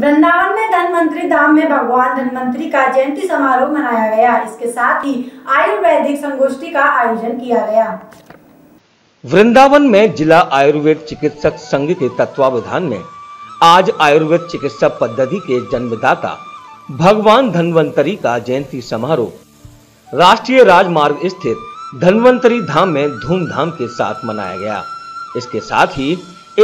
वृंदावन में धन्वंतरी धाम में भगवान धन्वंतरि का जयंती समारोह मनाया गया। इसके साथ ही आयुर्वेदिक संगोष्ठी का आयोजन किया गया। वृंदावन में जिला आयुर्वेद चिकित्सक संघ के तत्वावधान में आज आयुर्वेद चिकित्सा पद्धति के जन्मदाता भगवान धन्वंतरि का जयंती समारोह राष्ट्रीय राजमार्ग स्थित धन्वंतरी धाम में धूमधाम के साथ मनाया गया। इसके साथ ही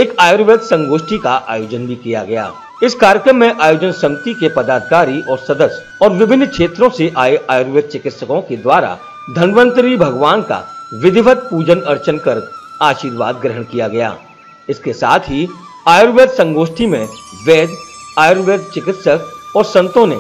एक आयुर्वेद संगोष्ठी का आयोजन भी किया गया। इस कार्यक्रम में आयोजन समिति के पदाधिकारी और सदस्य और विभिन्न क्षेत्रों से आए आयुर्वेद चिकित्सकों के द्वारा धन्वंतरी भगवान का विधिवत पूजन अर्चन कर आशीर्वाद ग्रहण किया गया। इसके साथ ही आयुर्वेद संगोष्ठी में वैद्य आयुर्वेद चिकित्सक और संतों ने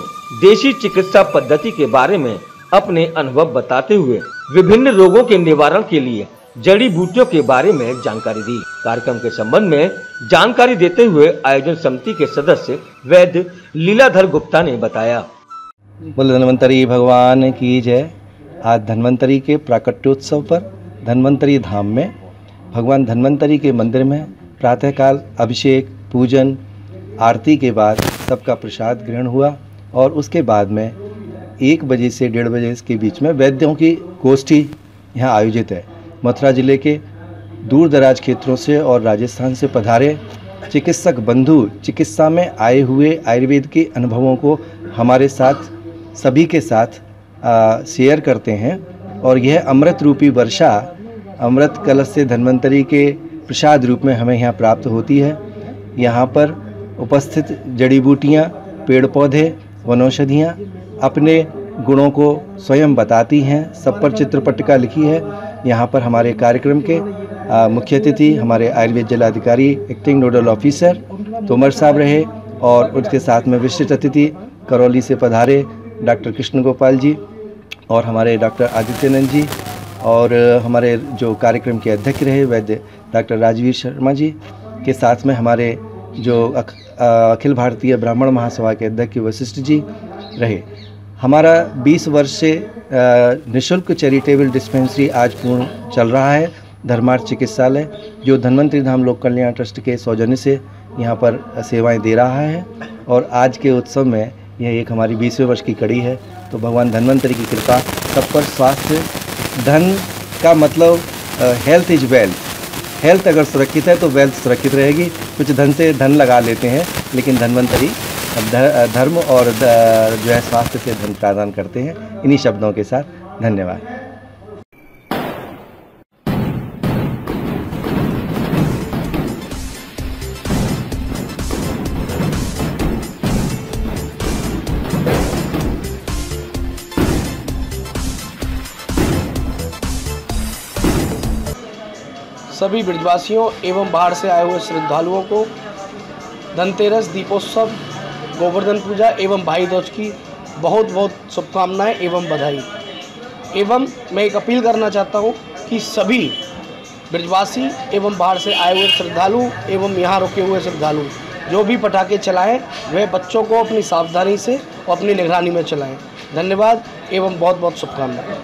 देशी चिकित्सा पद्धति के बारे में अपने अनुभव बताते हुए विभिन्न रोगों के निवारण के लिए जड़ी बूटियों के बारे में जानकारी दी। कार्यक्रम के संबंध में जानकारी देते हुए आयोजन समिति के सदस्य वैद्य लीलाधर गुप्ता ने बताया, बोले धन्वंतरी भगवान की जय। आज धन्वंतरी के प्राकट्योत्सव पर धन्वंतरी धाम में भगवान धन्वंतरी के मंदिर में प्रातःकाल अभिषेक पूजन आरती के बाद सबका प्रसाद ग्रहण हुआ और उसके बाद में 1 बजे से 1:30 बजे के बीच में वैद्यों की गोष्ठी यहाँ आयोजित है। मथुरा जिले के दूर दराज क्षेत्रों से और राजस्थान से पधारे चिकित्सक बंधु चिकित्सा में आए हुए आयुर्वेद के अनुभवों को हमारे साथ सभी के साथ शेयर करते हैं और यह अमृत रूपी वर्षा अमृत कलश से धन्वंतरी के प्रसाद रूप में हमें यहाँ प्राप्त होती है। यहाँ पर उपस्थित जड़ी बूटियाँ पेड़ पौधे वनौषधियाँ अपने गुणों को स्वयं बताती हैं। सब पर चित्रपटिका लिखी है। यहाँ पर हमारे कार्यक्रम के मुख्य अतिथि हमारे आयुर्वेद जिलाधिकारी एक्टिंग नोडल ऑफिसर तोमर साहब रहे और उनके साथ में विशिष्ट अतिथि करौली से पधारे डॉक्टर कृष्णगोपाल जी और हमारे डॉक्टर आदित्यनंद जी और हमारे जो कार्यक्रम के अध्यक्ष रहे वैद्य डॉक्टर राजवीर शर्मा जी के साथ में हमारे जो अखिल भारतीय ब्राह्मण महासभा के अध्यक्ष वशिष्ठ जी रहे। हमारा 20 वर्ष से निःशुल्क चैरिटेबल डिस्पेंसरी आज पूर्ण चल रहा है। धर्मार्थ चिकित्सालय जो धन्वंतरी धाम लोक कल्याण ट्रस्ट के सौजन्य से यहाँ पर सेवाएं दे रहा है और आज के उत्सव में यह एक हमारी 20वें वर्ष की कड़ी है। तो भगवान धन्वंतरि की कृपा सब पर। स्वास्थ्य धन का मतलब हेल्थ इज वेल्थ। हेल्थ अगर सुरक्षित है तो वेल्थ सुरक्षित रहेगी। कुछ धन से धन लगा लेते हैं लेकिन धन्वंतरि धर्म और जो है स्वास्थ्य से धन प्रदान करते हैं। इन्हीं शब्दों के साथ धन्यवाद। सभी ब्रजवासियों एवं बाहर से आए हुए श्रद्धालुओं को धनतेरस दीपोत्सव गोवर्धन पूजा एवं भाई दूज की बहुत बहुत शुभकामनाएं एवं बधाई। एवं मैं एक अपील करना चाहता हूं कि सभी ब्रजवासी एवं बाहर से आए हुए श्रद्धालु एवं यहां रुके हुए श्रद्धालु जो भी पटाखे चलाएं वे बच्चों को अपनी सावधानी से और अपनी निगरानी में चलाएं। धन्यवाद एवं बहुत बहुत शुभकामनाएँ।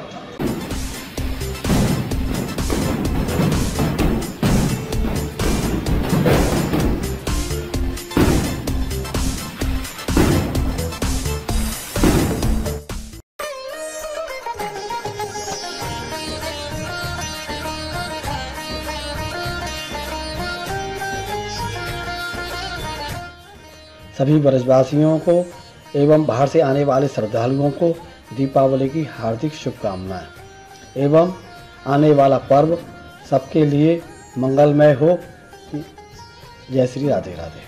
सभी ब्रजवासियों को एवं बाहर से आने वाले श्रद्धालुओं को दीपावली की हार्दिक शुभकामनाएं एवं आने वाला पर्व सबके लिए मंगलमय हो। जय श्री राधे राधे।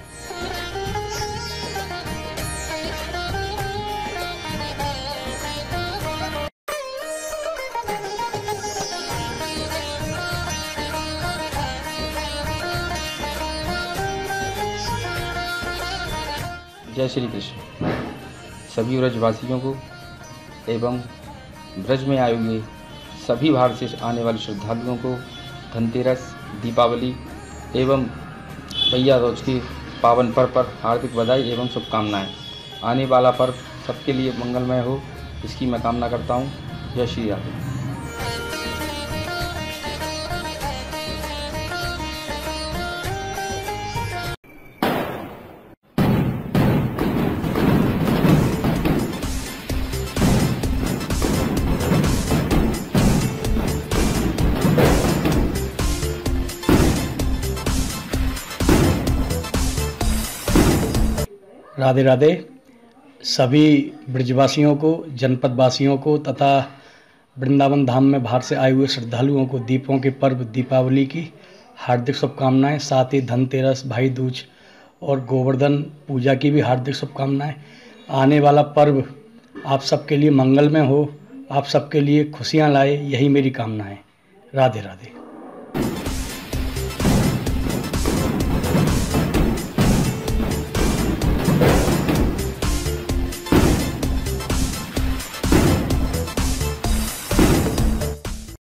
जय श्री कृष्ण। सभी ब्रजवासियों को एवं ब्रज में आए हुए सभी बाहर से आने वाले श्रद्धालुओं को धनतेरस दीपावली एवं भैया दूज की पावन पर्व पर हार्दिक बधाई एवं शुभकामनाएं। आने वाला पर्व सबके लिए मंगलमय हो इसकी मैं कामना करता हूं। जय श्री राधे। राधे राधे। सभी ब्रजवासियों को, जनपदवासियों को तथा वृंदावन धाम में बाहर से आए हुए श्रद्धालुओं को दीपों के पर्व दीपावली की हार्दिक शुभकामनाएं, साथ ही धनतेरस, भाई दूज और गोवर्धन पूजा की भी हार्दिक शुभकामनाएं। आने वाला पर्व आप सबके लिए मंगलमय हो, आप सबके लिए खुशियां लाए, यही मेरी कामना है। राधे राधे।